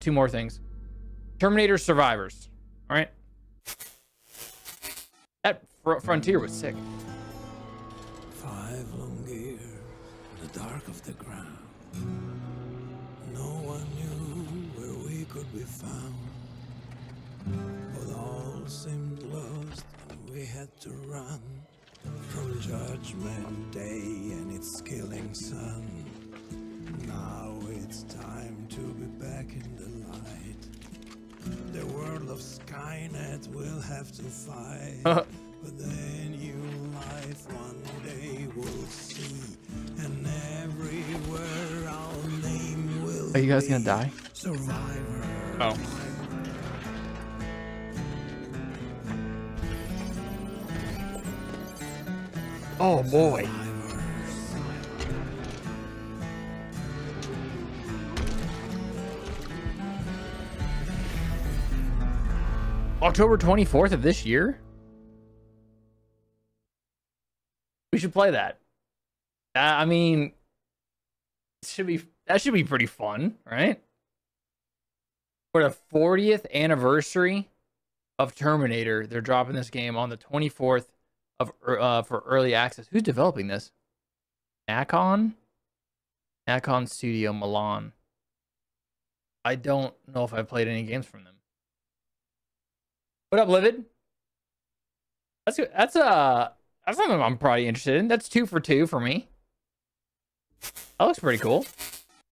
two more things. Terminator Survivors. All right. That frontier was sick. 5 long years, the dark of the ground. No one knew where we could be found. But all seemed lost, and we had to run from Judgment Day and its killing sun. Now it's time to be back in the light. The world of Skynet will have to fight. But then you life one day will see. And everywhere our name will be. Are you guys gonna die? Survivor. Oh. Oh boy. October 24th of this year? We should play that. I mean, that should be pretty fun, right? For the 40th anniversary of Terminator, they're dropping this game on the 24th of for early access. Who's developing this? Nacon Studio Milan. I don't know if I've played any games from them. What up, Livid? That's something I'm probably interested in. That's 2 for 2 for me. That looks pretty cool.